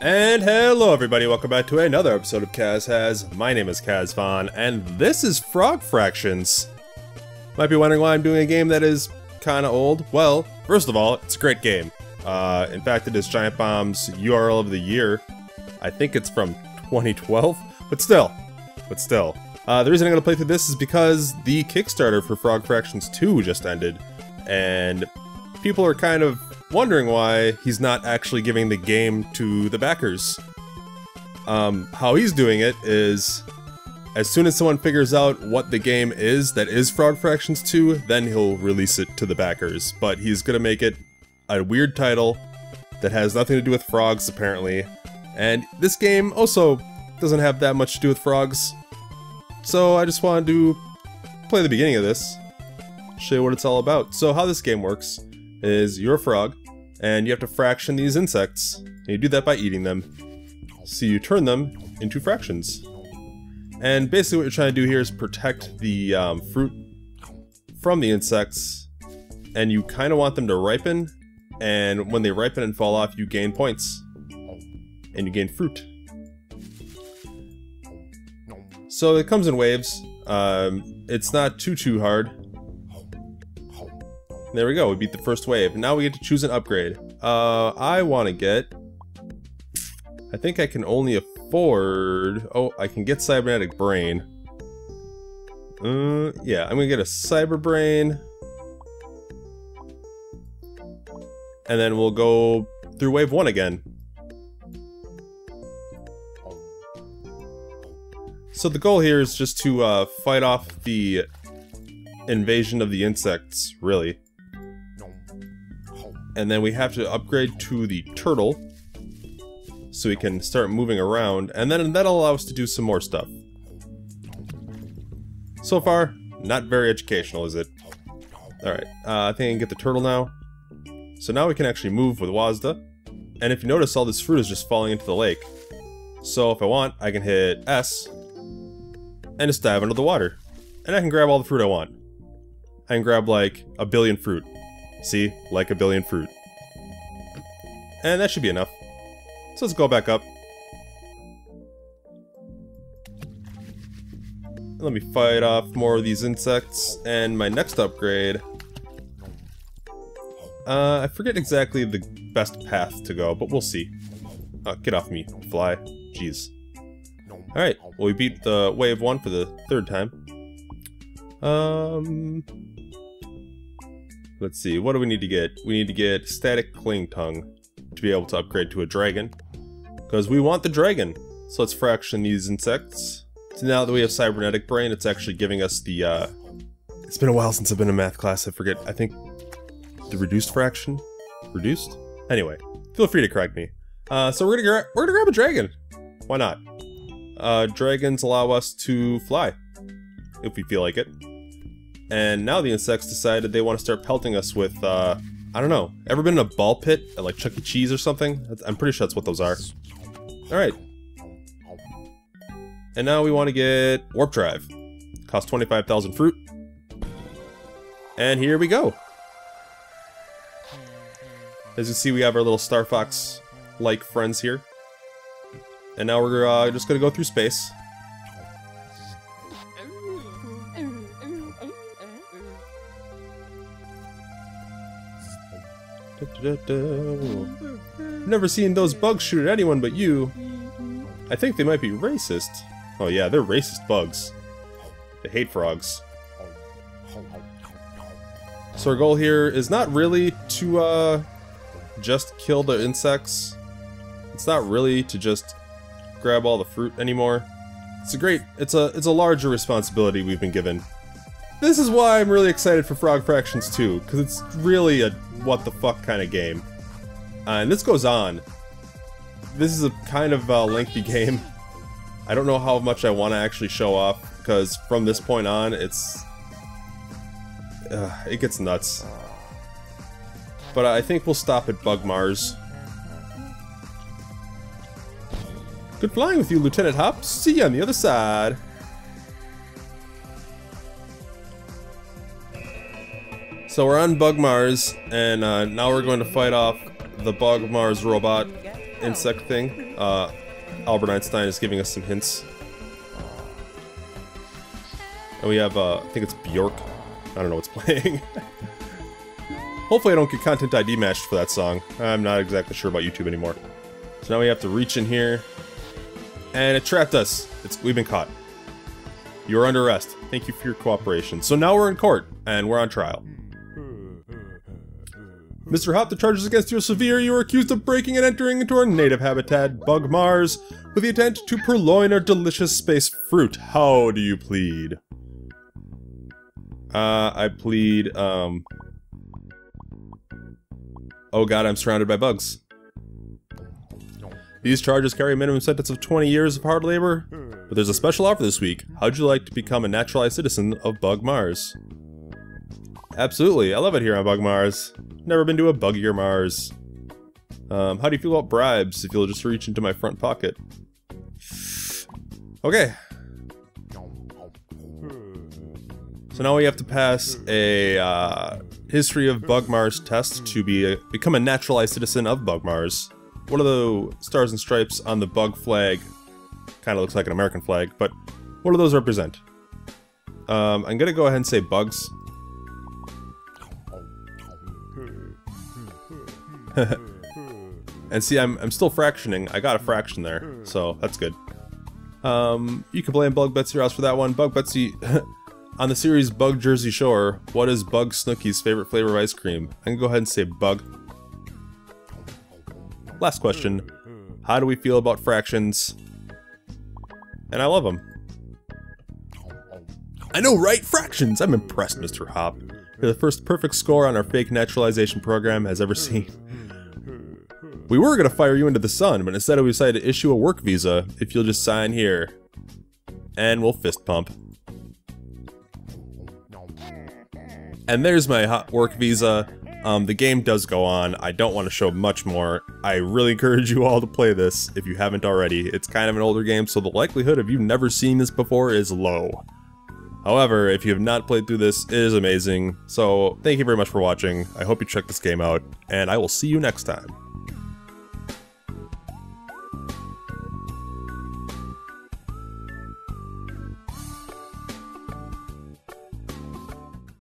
And hello everybody, welcome back to another episode of Kaz Has. My name is Kaz Vaughn, and this is Frog Fractions. Might be wondering why I'm doing a game that is kinda old. Well, first of all, it's a great game. In fact, it is Giant Bomb's URL of the year. I think it's from 2012, but still. The reason I'm gonna play through this is because the Kickstarter for Frog Fractions 2 just ended, and people are kind of wondering why he's not actually giving the game to the backers. How he's doing it is, as soon as someone figures out what the game is that is Frog Fractions 2, then he'll release it to the backers. But he's gonna make it a weird title that has nothing to do with frogs, apparently. And this game also doesn't have that much to do with frogs. So I just wanted to play the beginning of this, show you what it's all about. So how this game works is you're a frog, and you have to fraction these insects, and you do that by eating them. So you turn them into fractions. And basically what you're trying to do here is protect the fruit from the insects, and you kind of want them to ripen, and when they ripen and fall off, you gain points. And you gain fruit. So it comes in waves. It's not too hard. There we go, we beat the first wave. Now we get to choose an upgrade. I want to get... I think I can only afford... Oh, I can get Cybernetic Brain. Yeah, I'm going to get a Cyber Brain. And then we'll go through wave one again. So the goal here is just to fight off the invasion of the insects, really. And then we have to upgrade to the turtle, so we can start moving around, and then that'll allow us to do some more stuff. So far, not very educational, is it? Alright, I think I can get the turtle now. So now we can actually move with Wazda. And if you notice, all this fruit is just falling into the lake. So if I want, I can hit S, and just dive under the water. And I can grab all the fruit I want. I can grab, like, a billion fruit. See? Like a billion fruit. And that should be enough. So let's go back up. Let me fight off more of these insects, and my next upgrade... I forget exactly the best path to go, but we'll see. Get off me, fly. Jeez. Alright, well we beat the wave one for the third time. Let's see, what do we need to get? We need to get Static Cling Tongue to be able to upgrade to a dragon. Because we want the dragon! So let's fraction these insects. So now that we have Cybernetic Brain, it's actually giving us the, It's been a while since I've been in math class, I forget, I think... The reduced fraction? Reduced? Anyway, feel free to correct me. So we're gonna grab a dragon! Why not? Dragons allow us to fly. If we feel like it. And now the insects decided they want to start pelting us with, I don't know. Ever been in a ball pit at like Chuck E Cheese or something? I'm pretty sure that's what those are. Alright. And now we want to get Warp Drive. Cost 25,000 fruit. And here we go! As you see, we have our little Star Fox-like friends here. And now we're just gonna go through space. Never seen those bugs shoot at anyone but you. I think they might be racist. Oh yeah, they're racist bugs. They hate frogs. So our goal here is not really to just kill the insects. It's not really to just grab all the fruit anymore. It's a larger responsibility we've been given. This is why I'm really excited for Frog Fractions 2, because it's really a what-the-fuck kind of game. And this goes on. This is a kind of lengthy game. I don't know how much I want to actually show off, because from this point on, it's... it gets nuts. But I think we'll stop at Bug Mars. Good flying with you, Lieutenant Hops. See you on the other side. So we're on Bug Mars, and now we're going to fight off the Bug Mars robot. insect thing. Albert Einstein is giving us some hints. And we have, I think it's Bjork. I don't know what's playing. Hopefully I don't get content ID matched for that song. I'm not exactly sure about YouTube anymore. So now we have to reach in here. And it trapped us. We've been caught. You're under arrest. Thank you for your cooperation. So now we're in court, and we're on trial. Mr. Hop, the charges against you are severe. You are accused of breaking and entering into our native habitat, Bug Mars, with the intent to purloin our delicious space fruit. How do you plead? I plead, oh god, I'm surrounded by bugs. These charges carry a minimum sentence of 20 years of hard labor, but there's a special offer this week. How'd you like to become a naturalized citizen of Bug Mars? Absolutely, I love it here on Bug Mars. Never been to a buggier Mars. How do you feel about bribes? If you'll just reach into my front pocket. Okay. So now we have to pass a history of Bug Mars test to become a naturalized citizen of Bug Mars. One of the stars and stripes on the bug flag kind of looks like an American flag, but what do those represent? I'm gonna go ahead and say bugs. And see, I'm still fractioning. I got a fraction there, so that's good. You can blame Bug Betsy Ross for that one. Bug Betsy on the series Bug Jersey Shore. What is Bug Snooki's favorite flavor of ice cream? I'm gonna go ahead and say bug. Last question. How do we feel about fractions? And I love them. I know, right? Fractions! I'm impressed, Mr. Hop. You're the first perfect score on our fake naturalization program has ever seen. We were gonna fire you into the sun, but instead we decided to issue a work visa if you'll just sign here. And we'll fist pump. And there's my hot work visa. The game does go on. I don't want to show much more. I really encourage you all to play this if you haven't already. It's kind of an older game, so the likelihood of you never seeing this before is low. However, if you have not played through this, it is amazing. So thank you very much for watching. I hope you check this game out, and I will see you next time.